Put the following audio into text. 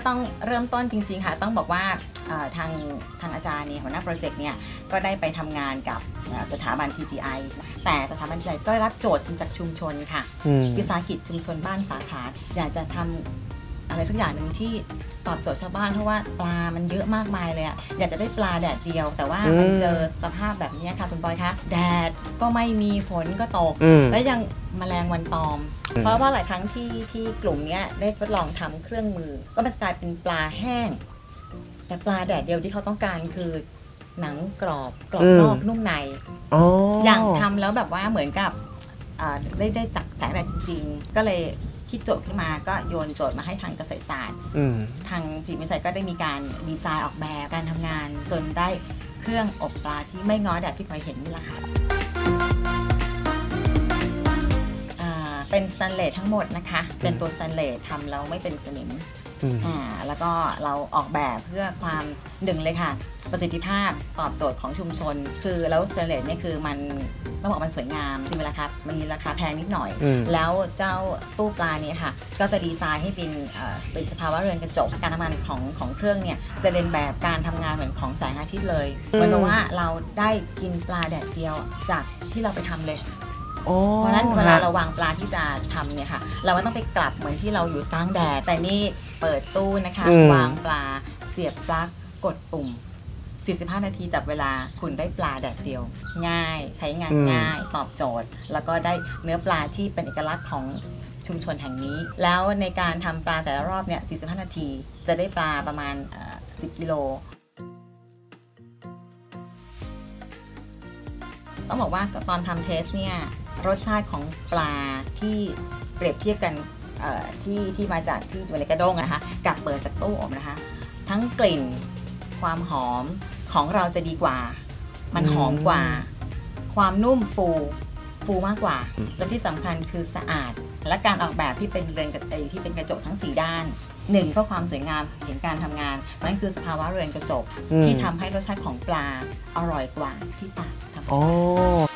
ก็ต้องเริ่มต้นจริงๆค่ะต้องบอกว่าทางอาจารย์เนี่ยหัวหน้าโปรเจกต์เนี่ยก็ได้ไปทำงานกับสถาบัน TGI แต่สถาบัน TGI ก็รับโจทย์จากชุมชนค่ะวิสาหกิจชุมชนบ้านสาขาอยากจะทำอะไรสักอย่างหนึ่งที่ตอบโจทย์ชาวบ้านเพราะว่าปลามันเยอะมากมายเลยอ่ะอยากจะได้ปลาแดดเดียวแต่ว่ามันเจอสภาพแบบนี้ค่ะคุณบอยคะแดดก็ไม่มีฝนก็ตกและยังแมลงวันตอมเพราะว่าหลายครั้งที่กลุ่มนี้ได้ทดลองทำเครื่องมือก็มันกลายเป็นปลาแห้งแต่ปลาแดดเดียวที่เขาต้องการคือหนังกรอบนอกนุ่มในอย่างทำแล้วแบบว่าเหมือนกับได้จักแสงแดดจริงๆก็เลยคิดโจทย์ขึ้นมาก็โยนโจทย์มาให้ทางเกษตรศาสตร์ทางทีมวิจัยก็ได้มีการดีไซน์ออกแบบการทำงานจนได้เครื่องอบปลาที่ไม่ง้อแดดที่เคยเห็นนี่แหละค่ะเป็นสแตนเลสทั้งหมดนะคะเป็นตัวสแตนเลสทำแล้วไม่เป็นสนิมแล้วก็เราออกแบบเพื่อความดึงเลยค่ะประสิทธิภาพตอบโจทย์ของชุมชนคือแล้วสแตนเลสนี่คือมันต้องบอกมันสวยงามจริงๆราคามันมีราคาแพงนิดหน่อยแล้วเจ้าตู้ปลาเนี่ยค่ะก็จะดีไซน์ให้เป็นสภาวะเรือนกระจกการทำงานของเครื่องเนี่ยจะเรียนแบบการทำงานเหมือนของแสงอาทิตย์เลยเหมือนกับว่าเราได้กินปลาแดดเดียวจากที่เราไปทำเลยเพราะนั้นเวลาเราวางปลาที่จะทำเนี่ยค่ะเราไม่ต้องไปกลับเหมือนที่เราอยู่ตั้งแดดแต่นี่เปิดตู้นะคะวางปลาเสียบปลั๊กกดปุ่ม45 นาทีจับเวลาคุณได้ปลาแดดเดียวง่ายใช้งานง่ายตอบโจทย์แล้วก็ได้เนื้อปลาที่เป็นเอกลักษณ์ของชุมชนแห่งนี้แล้วในการทำปลาแต่ละรอบเนี่ย45 นาทีจะได้ปลาประมาณ10 กิโลต้องบอกว่าตอนทำเทสเนี่ยรสชาติของปลาที่เปรียบเทียบกันที่มาจากที่อยู่ในกระด้งนะคะกับเปิดจากตู้อบนะคะทั้งกลิ่นความหอมของเราจะดีกว่ามันหอมกว่าความนุ่มฟูมากกว่าและที่สำคัญคือสะอาดและการออกแบบที่เป็นเรือนที่เป็นกระจกทั้ง4ด้านหนึ่งก็ความสวยงามเห็นการทำงานนั่นคือสภาวะเรือนกระจกที่ทำให้รสชาติของปลาอร่อยกว่าที่ปากธรรมชาติ